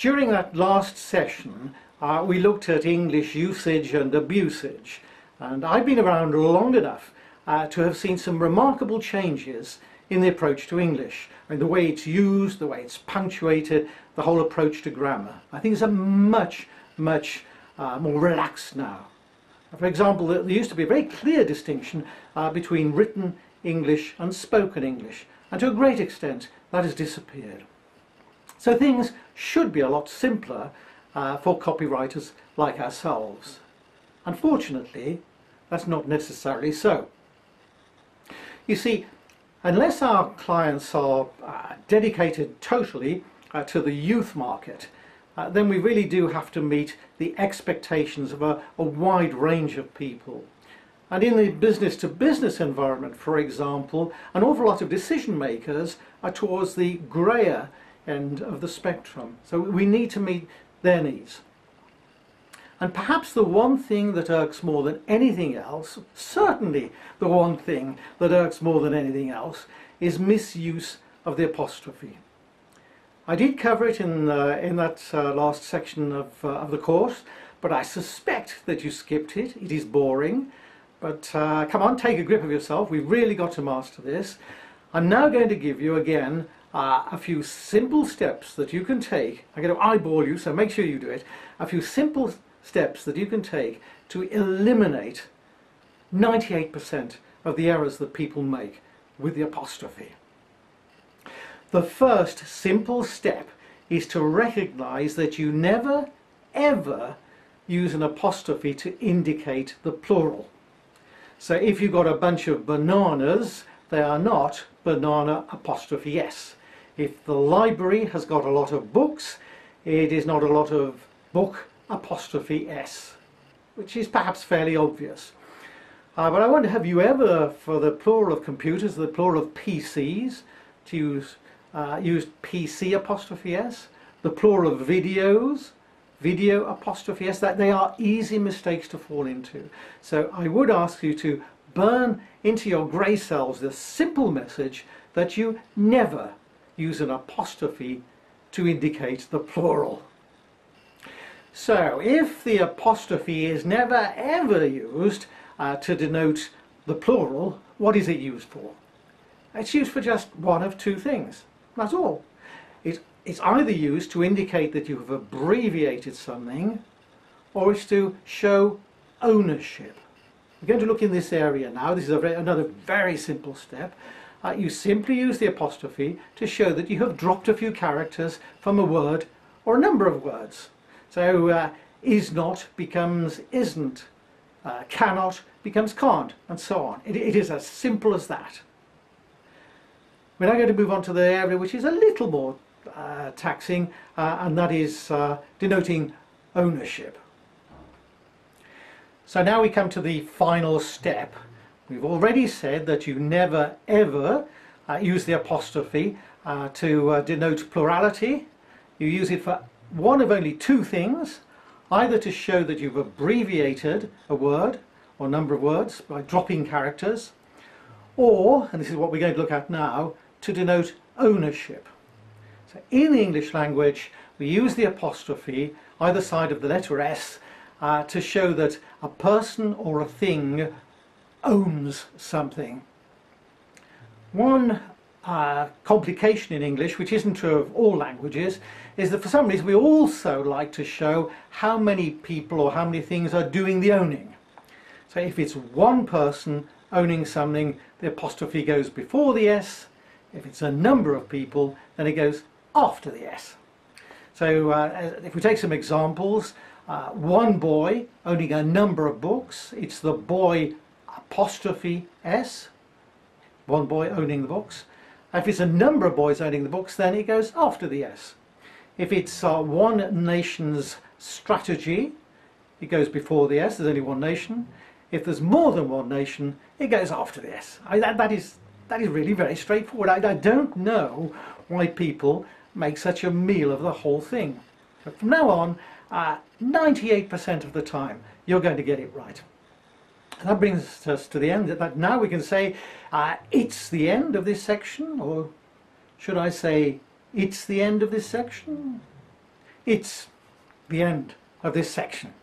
During that last session, we looked at English usage and abusage, and I've been around long enough to have seen some remarkable changes in the approach to English, and the way it's used, the way it's punctuated, the whole approach to grammar. I think it's a much more relaxed now. For example, there used to be a very clear distinction between written English and spoken English, and to a great extent that has disappeared. So things should be a lot simpler for copywriters like ourselves. Unfortunately, that's not necessarily so. You see, unless our clients are dedicated totally to the youth market, then we really do have to meet the expectations of a wide range of people. And in the business-to-business environment, for example, an awful lot of decision makers are towards the grayer end of the spectrum. So we need to meet their needs. And perhaps the one thing that irks more than anything else, certainly the one thing that irks more than anything else, is misuse of the apostrophe. I did cover it in that last section of the course, but I suspect that you skipped it. It is boring, but come on, take a grip of yourself. We've really got to master this. I'm now going to give you again a few simple steps that you can take. I'm going to eyeball you, so make sure you do it. A few simple steps that you can take to eliminate 98% of the errors that people make with the apostrophe. The first simple step is to recognize that you never ever use an apostrophe to indicate the plural. So if you've got a bunch of bananas, they are not banana apostrophe s. If the library has got a lot of books, it is not a lot of book apostrophe s, which is perhaps fairly obvious. But I wonder, have you ever, for the plural of computers, the plural of PCs, to use used PC apostrophe s, the plural of videos, video apostrophe s? That they are easy mistakes to fall into. So I would ask you to burn into your grey cells the simple message that you never use an apostrophe to indicate the plural. So if the apostrophe is never ever used to denote the plural, what is it used for? It's used for just one of two things, that's all. It's either used to indicate that you have abbreviated something, or it's to show ownership. We're going to look in this area now. This is another very simple step. You simply use the apostrophe to show that you have dropped a few characters from a word or a number of words. So is not becomes isn't, cannot becomes can't, and so on. It is as simple as that. We're now going to move on to the area which is a little more taxing, and that is denoting ownership. So now we come to the final step. We've already said that you never ever use the apostrophe to denote plurality. You use it for one of only two things, either to show that you've abbreviated a word or number of words by dropping characters, or, and this is what we're going to look at now, to denote ownership. So in the English language, we use the apostrophe, either side of the letter S, to show that a person or a thing owns something. One complication in English, which isn't true of all languages, is that for some reason we also like to show how many people or how many things are doing the owning. So if it's one person owning something, the apostrophe goes before the S. If it's a number of people, then it goes after the S. So if we take some examples, one boy owning a number of books, it's the boy apostrophe S, one boy owning the books. If it's a number of boys owning the books, then it goes after the S. If it's one nation's strategy, it goes before the S. There's only one nation. If there's more than one nation, it goes after the S. That is really very straightforward. I don't know why people make such a meal of the whole thing. But from now on, 98% of the time, you're going to get it right. And that brings us to the end. That now we can say it's the end of this section, or should I say it's the end of this section? It's the end of this section.